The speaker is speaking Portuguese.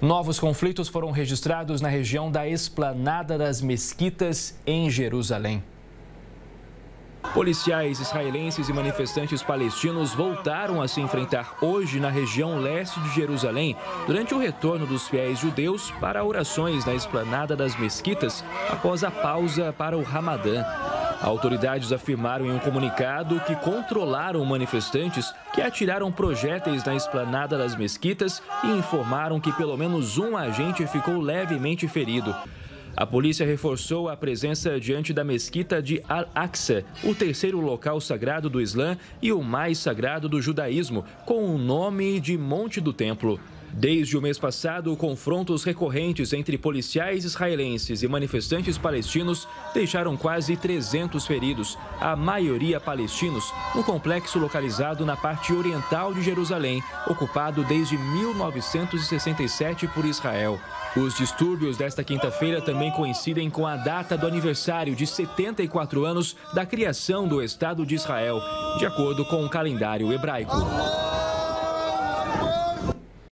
Novos conflitos foram registrados na região da Esplanada das Mesquitas, em Jerusalém. Policiais israelenses e manifestantes palestinos voltaram a se enfrentar hoje na região leste de Jerusalém, durante o retorno dos fiéis judeus para orações na Esplanada das Mesquitas, após a pausa para o Ramadã. Autoridades afirmaram em um comunicado que controlaram manifestantes que atiraram projéteis na Esplanada das Mesquitas e informaram que pelo menos um agente ficou levemente ferido. A polícia reforçou a presença diante da mesquita de Al-Aqsa, o terceiro local sagrado do Islã e o mais sagrado do judaísmo, com o nome de Monte do Templo. Desde o mês passado, confrontos recorrentes entre policiais israelenses e manifestantes palestinos deixaram quase 300 feridos, a maioria palestinos, no complexo localizado na parte oriental de Jerusalém, ocupado desde 1967 por Israel. Os distúrbios desta quinta-feira também coincidem com a data do aniversário de 74 anos da criação do Estado de Israel, de acordo com o calendário hebraico.